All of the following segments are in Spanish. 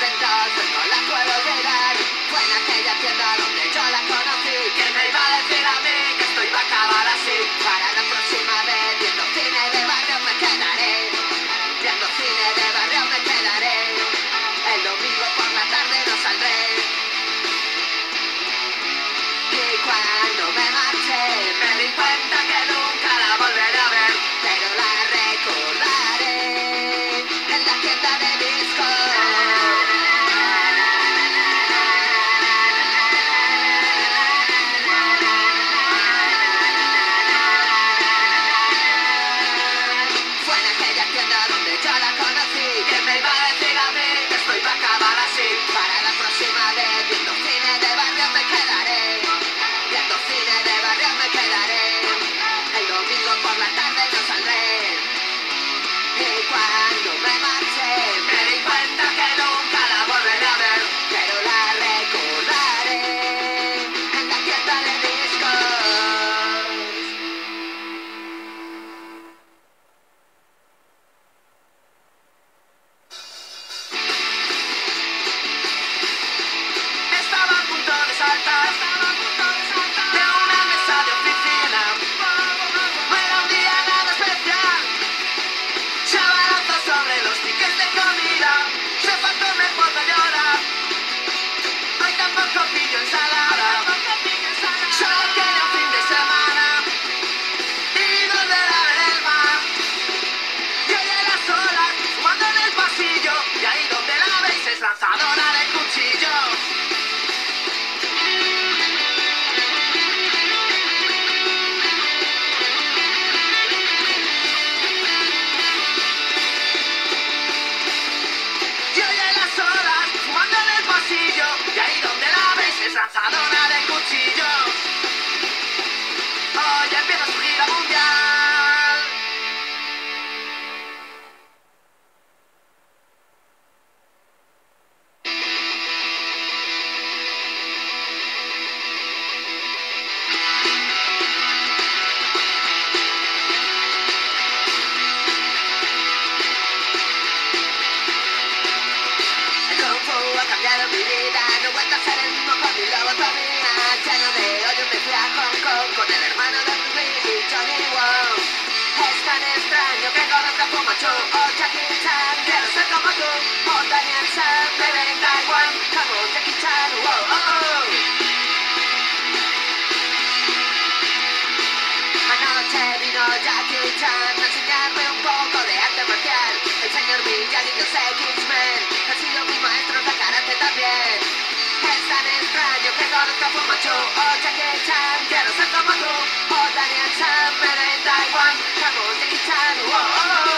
lentos, pues no la puedo olvidar. Fue en aquella tienda donde yo la conocí. ¿Quién me iba a decir a mí que esto iba a acabar así? Para la próxima vez, viendo cine de barrio me quedaré. Viendo cine de barrio me quedaré. El domingo por la tarde no saldré. Y cuando me marché, me di cuenta que nunca la volveré a ver. Pero la recordaré en la tienda de discos. Oh, Jackie Chan, quiero ser como tú. Montaigne me ven en Taiwán. Como Jackie Chan, wow, oh, oh. Anoche vino Jackie Chan a enseñarme un poco de arte marcial. El señor Bill Yang y los Segismundo han sido mis maestros de karate también. Es tan extraño que conozca como yo. Oh, Jackie Chan, quiero ser como tú. Montaigne me ven en Taiwán. Como Jackie Chan, wow, oh, oh.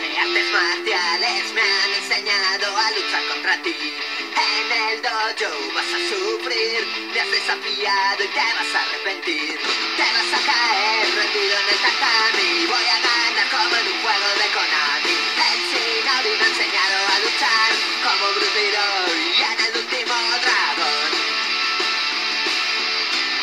de artes marciales me han enseñado a luchar contra ti. En el dojo vas a sufrir, te has desafiado y te vas a arrepentir. Te vas a caer rendido en el tatami, voy a ganar como en un juego de Konami. El Sinaurin me ha enseñado a luchar como Bruce Lee y en el último dragón.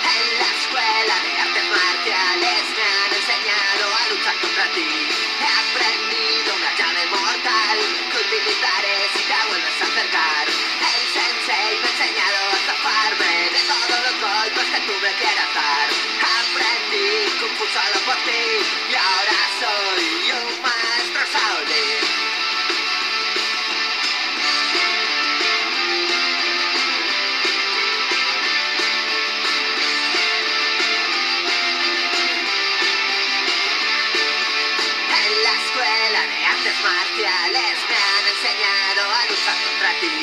En la escuela de artes marciales me han enseñado a luchar contra ti. He aprendido una llave mortal que utilizaré si te vuelves a acercar. El sensei me ha enseñado a zafarme de todos los golpes que tú me quieras dar. Aprendí Kung Fu solo por ti y ahora soy un maestro Shaolin. Marciales me han enseñado a luchar contra ti.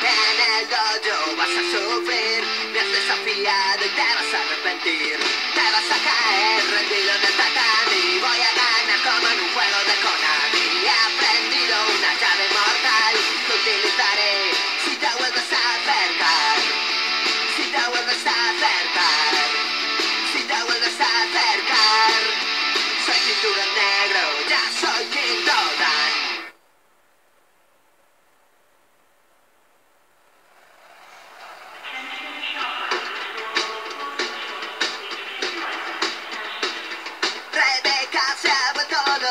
En el dojo vas a sufrir, me has desafiado y te vas a arrepentir. Te vas a caer rendido en el tatami, voy a ganar como en un juego de Konami. He aprendido una llave mortal que utilizaré si te vuelves a acercar. Si te vuelves a acercar. Si te vuelves a acercar. Soy cinturón negro, ya soy King Dodan. Todo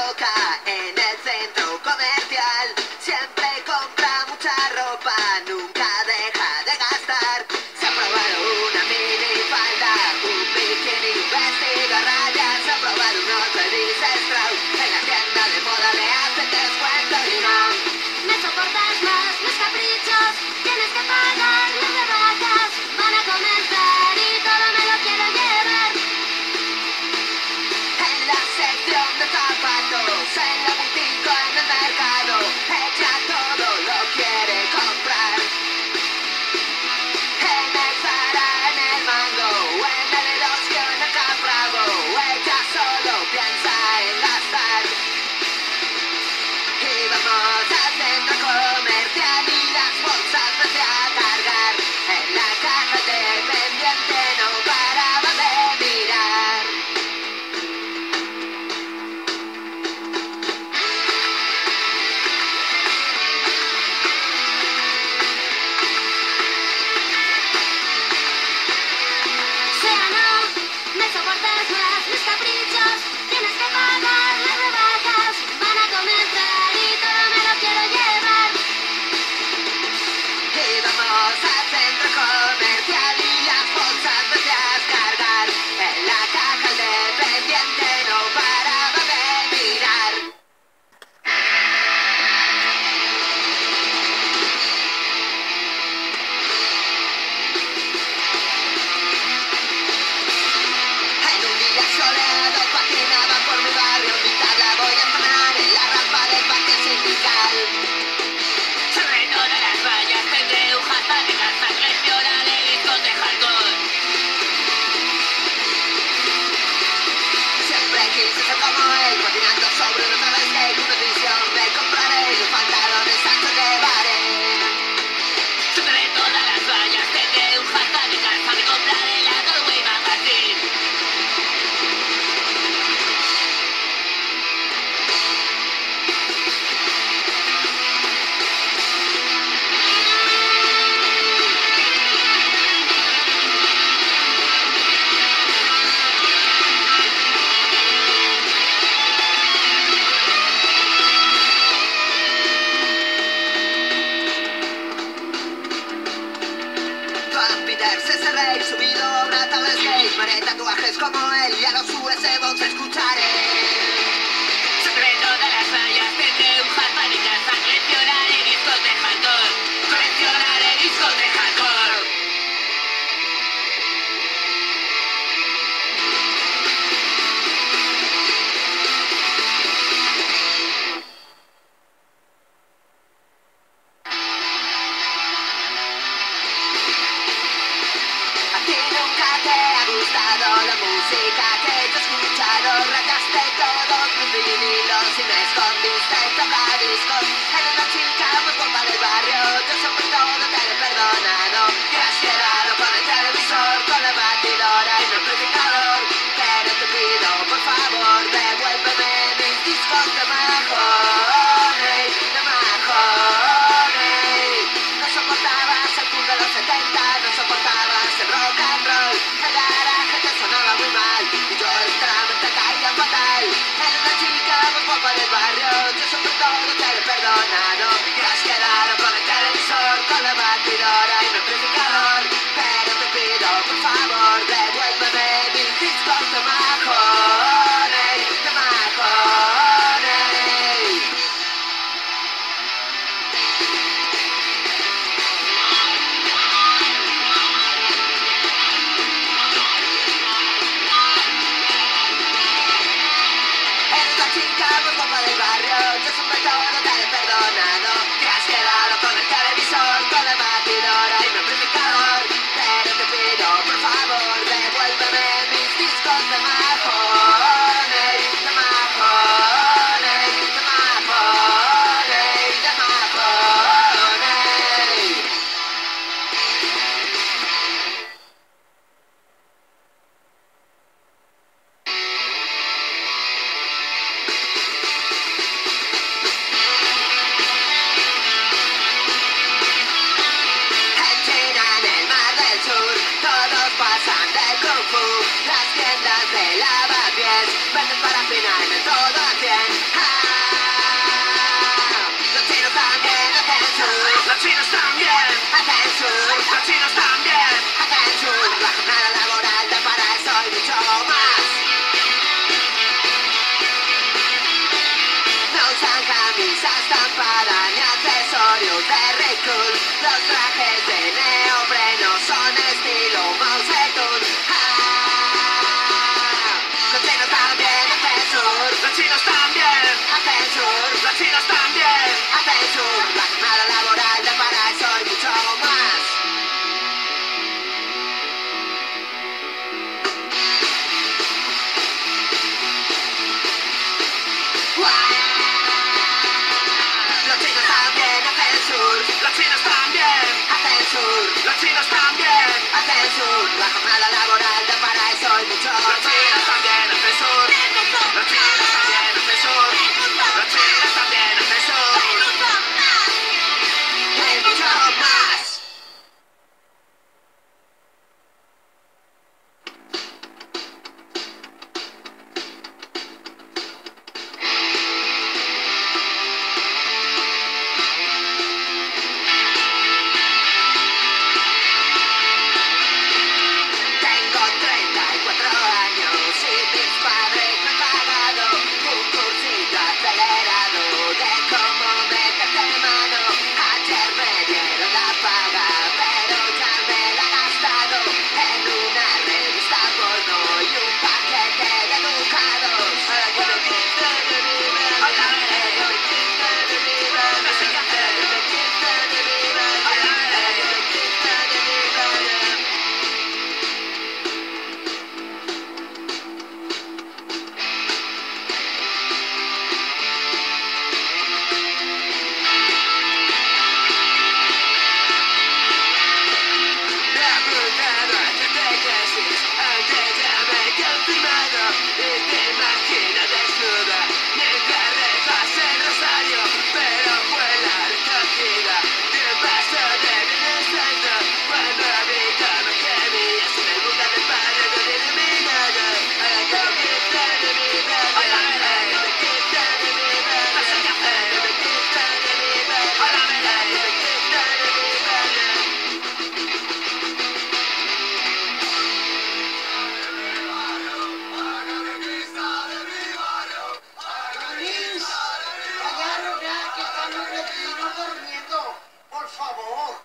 Por favor.